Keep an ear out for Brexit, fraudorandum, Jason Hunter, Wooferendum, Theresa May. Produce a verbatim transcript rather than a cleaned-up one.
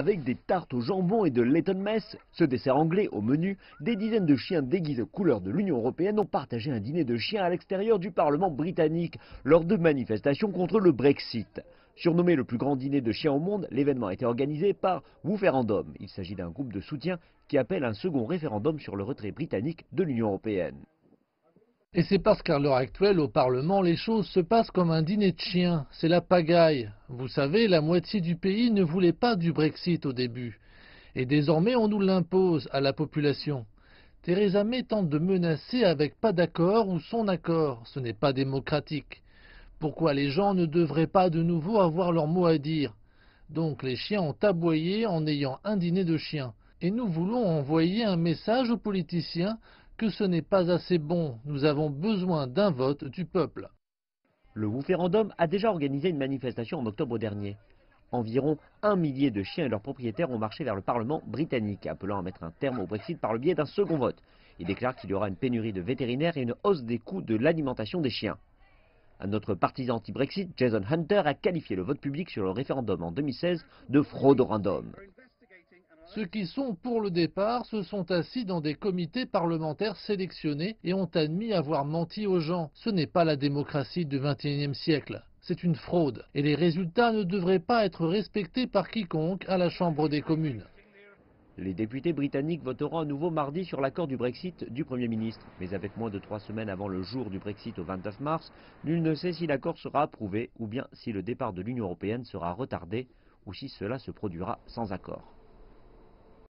Avec des tartes au jambon et de Leyton Mess, ce dessert anglais au menu, des dizaines de chiens déguisés aux couleurs de l'Union européenne ont partagé un dîner de chiens à l'extérieur du Parlement britannique lors de manifestations contre le Brexit. Surnommé le plus grand dîner de chiens au monde, l'événement a été organisé par Wooferendum. Il s'agit d'un groupe de soutien qui appelle un second référendum sur le retrait britannique de l'Union européenne. Et c'est parce qu'à l'heure actuelle, au Parlement, les choses se passent comme un dîner de chiens. C'est la pagaille. Vous savez, la moitié du pays ne voulait pas du Brexit au début. Et désormais, on nous l'impose à la population. Theresa May tente de menacer avec pas d'accord ou son accord. Ce n'est pas démocratique. Pourquoi les gens ne devraient pas de nouveau avoir leur mot à dire? Donc les chiens ont aboyé en ayant un dîner de chiens. Et nous voulons envoyer un message aux politiciens que ce n'est pas assez bon. Nous avons besoin d'un vote du peuple. Le Wooferendum a déjà organisé une manifestation en octobre dernier. Environ un millier de chiens et leurs propriétaires ont marché vers le Parlement britannique, appelant à mettre un terme au Brexit par le biais d'un second vote. Ils déclarent qu'il y aura une pénurie de vétérinaires et une hausse des coûts de l'alimentation des chiens. Un autre partisan anti-Brexit, Jason Hunter, a qualifié le vote public sur le référendum en deux mille seize de fraudorandum. Ceux qui sont pour le départ se sont assis dans des comités parlementaires sélectionnés et ont admis avoir menti aux gens. Ce n'est pas la démocratie du vingt et unième siècle, c'est une fraude. Et les résultats ne devraient pas être respectés par quiconque à la Chambre des communes. Les députés britanniques voteront à nouveau mardi sur l'accord du Brexit du Premier ministre. Mais avec moins de trois semaines avant le jour du Brexit au vingt-neuf mars, nul ne sait si l'accord sera approuvé ou bien si le départ de l'Union européenne sera retardé ou si cela se produira sans accord.